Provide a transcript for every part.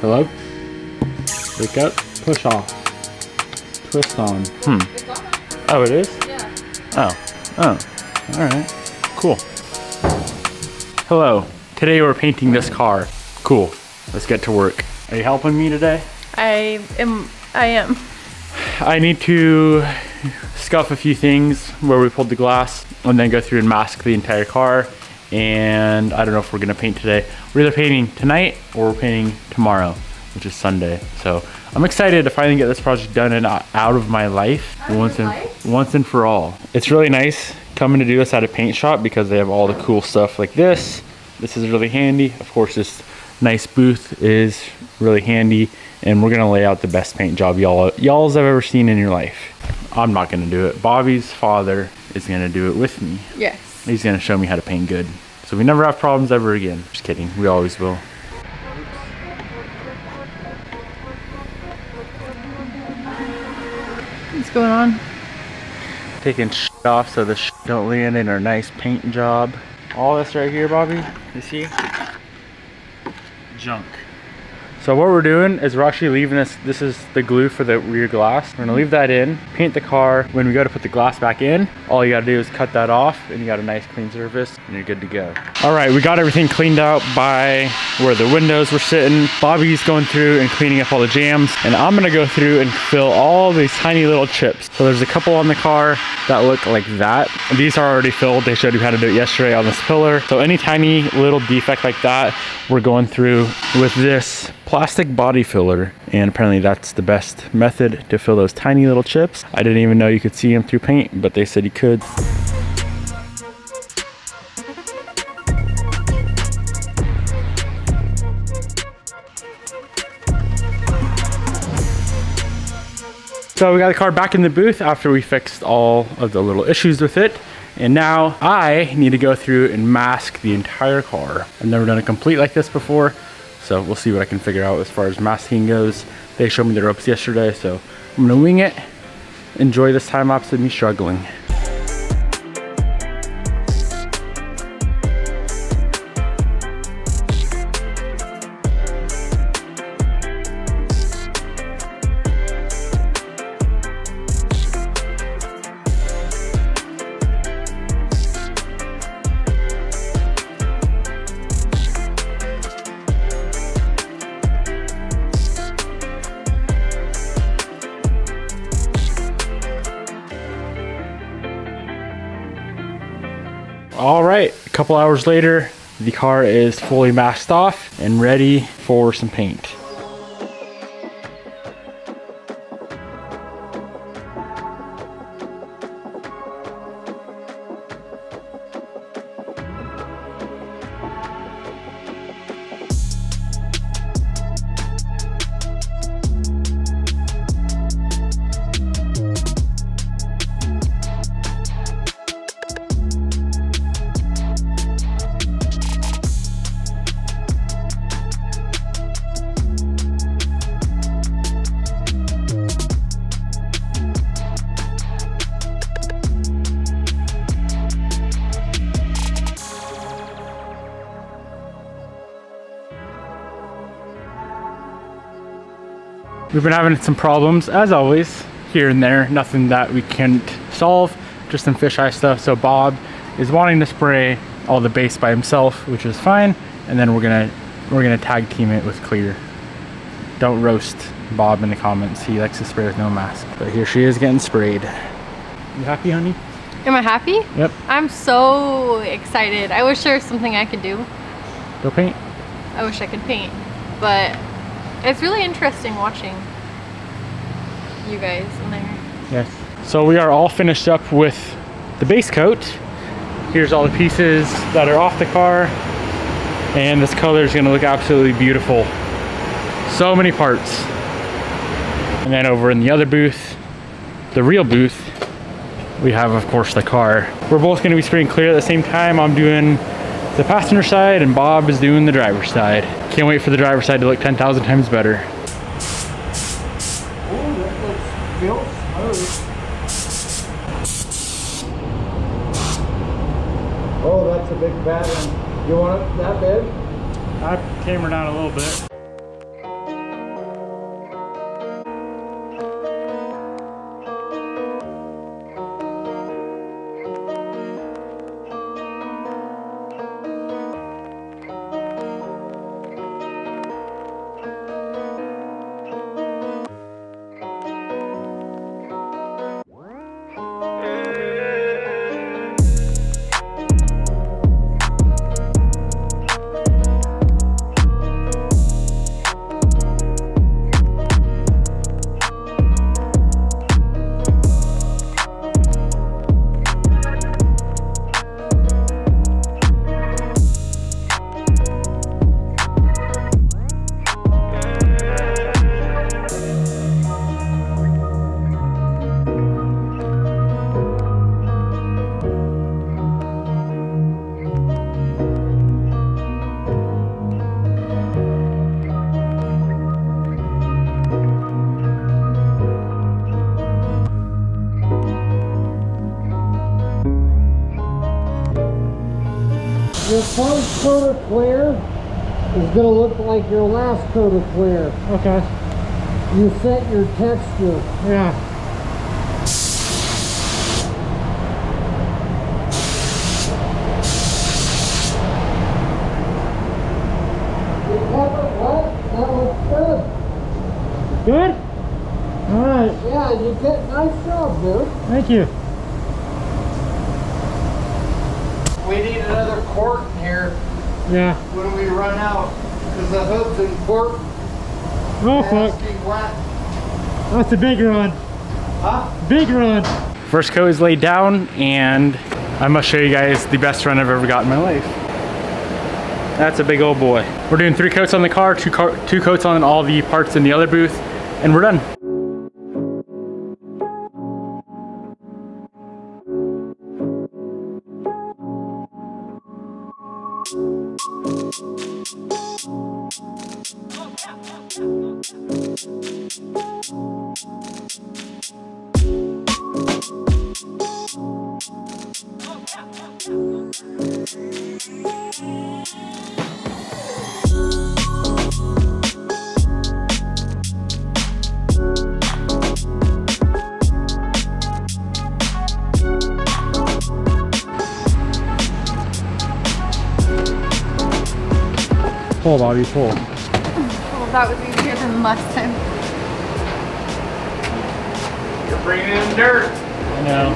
Hello? Wake up. Push off. Twist on. Oh, it is? Yeah. Oh. Alright. Cool. Hello. Today we're painting this car. Cool. Let's get to work. Are you helping me today? I am. I need to scuff a few things where we pulled the glass and then go through and mask the entire car. And I don't know if we're gonna paint today. We're either painting tonight or we're painting tomorrow, which is Sunday. So I'm excited to finally get this project done and out of my life once and for all. It's really nice coming to do this at a paint shop because they have all the cool stuff like this. This is really handy. Of course, this nice booth is really handy, and we're gonna lay out the best paint job y'all's have ever seen in your life. I'm not gonna do it. Bobby's father is gonna do it with me. Yes. He's gonna show me how to paint good. So we never have problems ever again. Just kidding, we always will. What's going on? Taking shit off so the shit don't land in our nice paint job. All this right here, Bobby, you see? Junk. So what we're doing is we're actually leaving this is the glue for the rear glass. We're gonna leave that in, paint the car. When we go to put the glass back in, all you gotta do is cut that off and you got a nice clean surface and you're good to go. All right, we got everything cleaned out by where the windows were sitting. Bobby's going through and cleaning up all the jams, and I'm gonna go through and fill all these tiny little chips. So there's a couple on the car that look like that. These are already filled. They showed you how to do it yesterday on this pillar. So any tiny little defect like that, we're going through with this plastic body filler, and apparently that's the best method to fill those tiny little chips. I didn't even know you could see them through paint, but they said you could. So we got the car back in the booth after we fixed all of the little issues with it. And now I need to go through and mask the entire car. I've never done a complete like this before, so we'll see what I can figure out as far as masking goes. They showed me the ropes yesterday, so I'm gonna wing it. Enjoy this time lapse of me struggling. All right, a couple hours later, the car is fully masked off and ready for some paint. We've been having some problems, as always, here and there. Nothing that we can't solve, just some fisheye stuff. So Bob is wanting to spray all the base by himself, which is fine. And then we're gonna tag team it with clear. Don't roast Bob in the comments. He likes to spray with no mask. But here she is getting sprayed. You happy, honey? Am I happy? Yep. I'm so excited. I wish there was something I could do. Go paint. I wish I could paint, but it's really interesting watching you guys in there. Yes. So we are all finished up with the base coat. Here's all the pieces that are off the car. And this color is going to look absolutely beautiful. So many parts. And then over in the other booth, the real booth, we have, of course, the car. We're both going to be spraying clear at the same time. I'm doing the passenger side and Bob is doing the driver's side. Can't wait for the driver's side to look 10,000 times better. Oh, that looks real smooth. Oh, that's a big bad one. You want it that big? I came down a little bit. Your first coat of clear is going to look like your last coat of clear. Okay. You set your texture. Yeah. Good? Alright. Yeah, you did a nice job, dude. Thank you. We need another quart in here. Yeah. When we run out, because the hood's important. Oh, fuck. That's a big run. Huh? Big run. First coat is laid down, and I must show you guys the best run I've ever got in my life. That's a big old boy. We're doing 3 coats on the car, two coats on all the parts in the other booth, and we're done. Pull, Bobby, pull. Well, that was easier than last time. You're bringing in dirt. I know.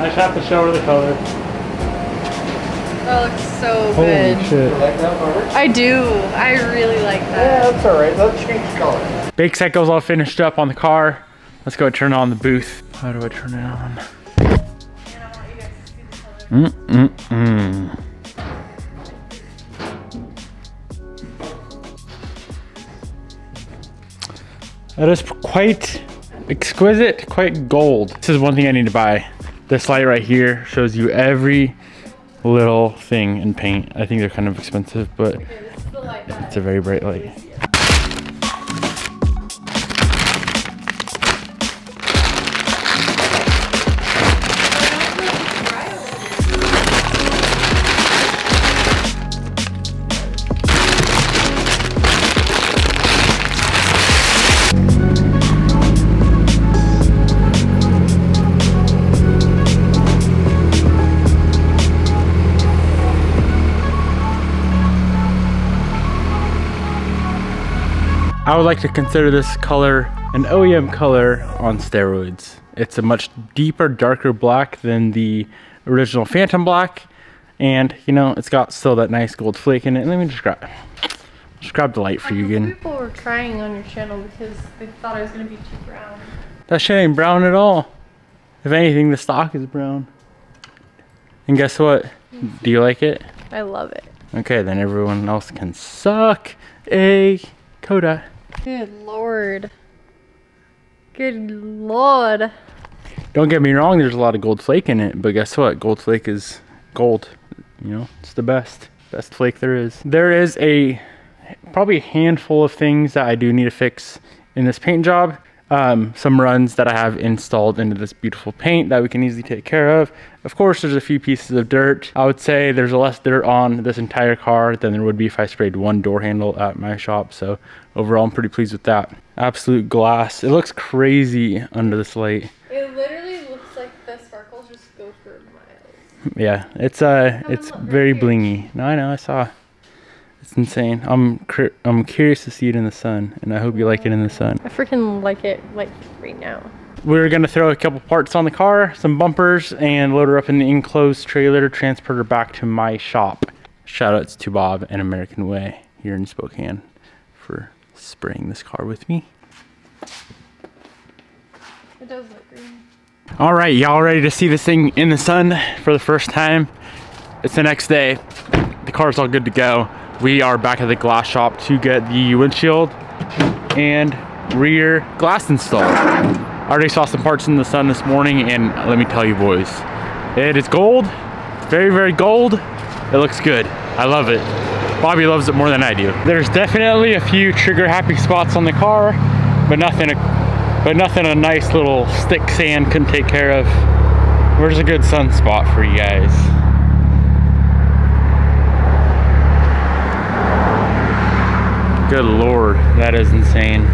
I just have to show her the color. That looks so good. Holy shit. You like that, Barbara? I do. I really like that. Yeah, that's alright. Let's change color. Bake set goes all finished up on the car. Let's go turn on the booth. How do I turn it on? And I want you guys to see the color. That is quite exquisite, quite gold. This is one thing I need to buy. This light right here shows you every little thing in paint. I think they're kind of expensive, but it's a very bright light. I would like to consider this color an OEM color on steroids. It's a much deeper, darker black than the original Phantom Black. And, you know, it's got still that nice gold flake in it. Let me just grab the light for you again. People were trying on your channel because they thought I was going to be too brown. That shit ain't brown at all. If anything, the stock is brown. And guess what? Do you like it? I love it. Okay, then everyone else can suck a Coda. Good Lord. Good Lord. Don't get me wrong, there's a lot of gold flake in it, but guess what? Gold flake is gold. You know, it's the best flake there is. There is probably a handful of things that I do need to fix in this paint job. Some runs that I have installed into this beautiful paint that we can easily take care of. Of course, there's a few pieces of dirt. I would say there's less dirt on this entire car than there would be if I sprayed one door handle at my shop. So overall, I'm pretty pleased with that. Absolute glass. It looks crazy under this light. It literally looks like the sparkles just go for miles. Yeah, it's very blingy. No, I know, I saw. It's insane. I'm curious to see it in the sun, and I hope you like it in the sun. I freaking like it like right now. We're gonna throw a couple parts on the car, some bumpers, and load her up in the enclosed trailer, transfer her back to my shop. Shout outs to Bob and American Way here in Spokane for spraying this car with me. It does look green. All right, y'all ready to see this thing in the sun for the first time? It's the next day. The car's all good to go. We are back at the glass shop to get the windshield and rear glass installed. I already saw some parts in the sun this morning, and let me tell you boys, it is gold. Very, very gold. It looks good. I love it. Bobby loves it more than I do. There's definitely a few trigger happy spots on the car, but nothing a nice little stick sand couldn't take care of. Where's a good sun spot for you guys? Good Lord, that is insane.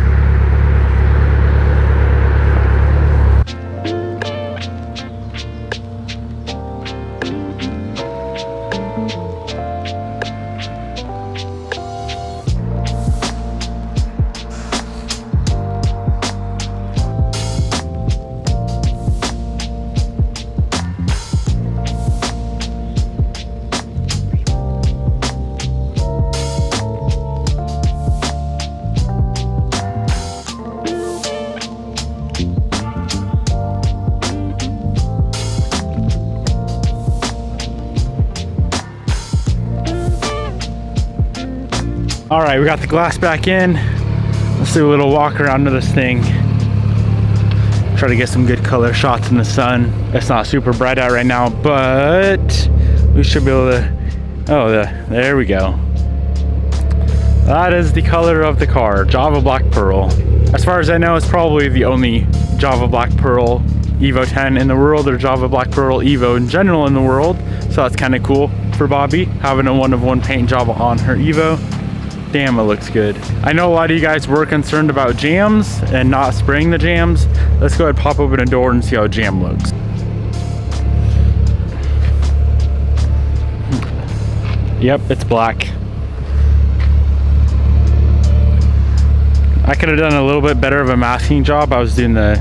All right, we got the glass back in. Let's do a little walk around to this thing. Try to get some good color shots in the sun. It's not super bright out right now, but we should be able to, there we go. That is the color of the car, Java Black Pearl. As far as I know, it's probably the only Java Black Pearl Evo 10 in the world, or Java Black Pearl Evo in general in the world. So that's kind of cool for Bobby, having a one-of-one paint Java on her Evo. Damn, it looks good. I know a lot of you guys were concerned about jams and not spraying the jams. Let's go ahead and pop open a door and see how a jam looks. Yep, it's black. I could have done a little bit better of a masking job. I was doing the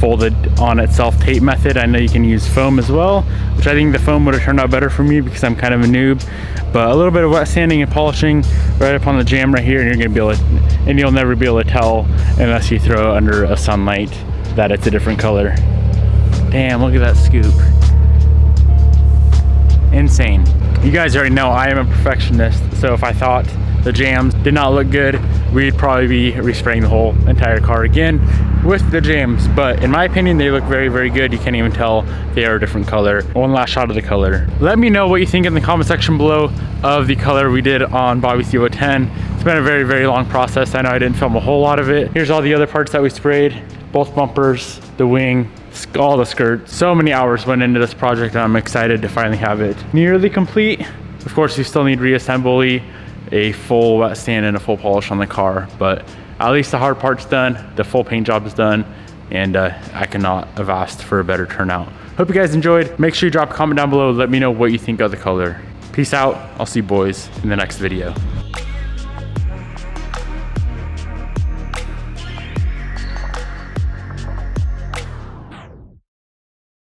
folded on itself tape method. I know you can use foam as well, which I think the foam would have turned out better for me because I'm kind of a noob, but a little bit of wet sanding and polishing right up on the jam right here, and you're gonna be able to, and you'll never be able to tell unless you throw it under a sunlight that it's a different color. Damn, look at that scoop. Insane. You guys already know I am a perfectionist, so if I thought the jams did not look good, we'd probably be respraying the whole entire car again with the jams, but in my opinion, they look very, very good. You can't even tell they are a different color. One last shot of the color. Let me know what you think in the comment section below of the color we did on Bobby's Evo 10. It's been a very, very long process. I know I didn't film a whole lot of it. Here's all the other parts that we sprayed, both bumpers, the wing, all the skirt. So many hours went into this project, and I'm excited to finally have it nearly complete. Of course, you still need reassembly, a full wet sand, and a full polish on the car, but at least the hard part's done, the full paint job is done, and I cannot have asked for a better turnout. Hope you guys enjoyed. Make sure you drop a comment down below. Let me know what you think of the color. Peace out. I'll see you boys in the next video.